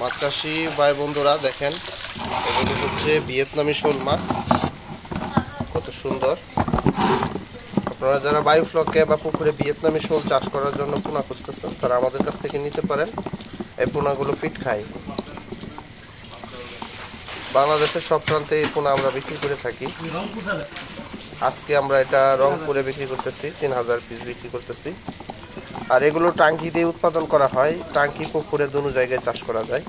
মাছ চাষি ভাই বন্ধুরা দেখেন, এগুলো হচ্ছে ভিয়েতনামি শোল মাছ, কত সুন্দর। আপনারা যারা বায়োফ্লকে বা পুকুরে ভিয়েতনামি শোল চাষ করার জন্য পোনা খুঁজতেছেন তারা আমাদের কাছ থেকে নিতে পারেন। এই পোনাগুলো পিট খায়, বাংলাদেশের সব প্রান্তে এই পোনা আমরা বিক্রি করে থাকি। আজকে আমরা এটা রংপুরে বিক্রি করতেছি, 3000 পিস বিক্রি করতেছি। আর এগুলো টাঙ্কি দিয়ে উৎপাদন করা হয়, টাঙ্কি পুকুরে দুনো জায়গায় চাষ করা যায়।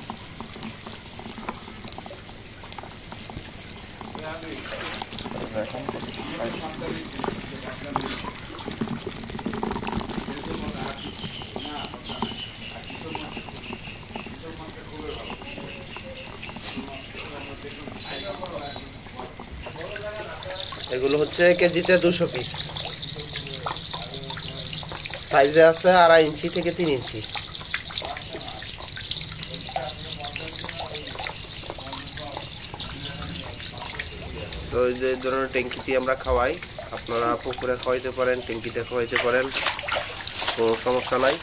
এগুলো হচ্ছে কেজিতে 200 পিস, সাইজে আছে 2.5 ইঞ্চি থেকে 3 ইঞ্চি। তো এই ধরনের ট্যাঙ্কিতে আমরা খাওয়াই, আপনারা পুকুরে খাওয়াইতে পারেন, ট্যাঙ্কিতে খাওয়াইতে পারেন, কোনো সমস্যা নাই।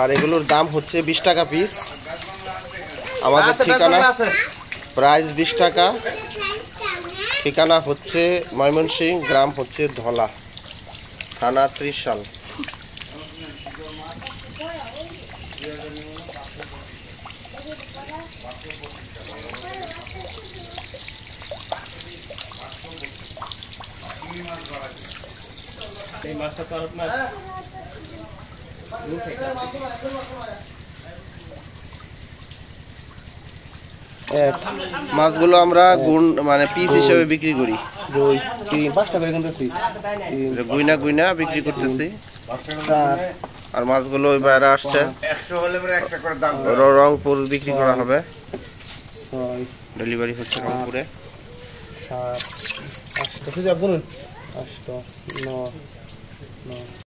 আর এগুলোর দাম হচ্ছে 20 টাকা পিস। আমাদের ঠিকানা, প্রাইস 20 টাকা। ঠিকানা হচ্ছে ময়মনসিংহ, গ্রাম হচ্ছে ধলা, থানা ত্রিশাল। মাছগুলো আমরা গুণ মানে পিস হিসেবে বিক্রি করি, গুইনা গুইনা বিক্রি করতেছি। আর মাছগুলো ওই বাইরে আসছে, রংপুর বিক্রি করা হবে, ডেলিভারি হচ্ছে রংপুরে। 8 9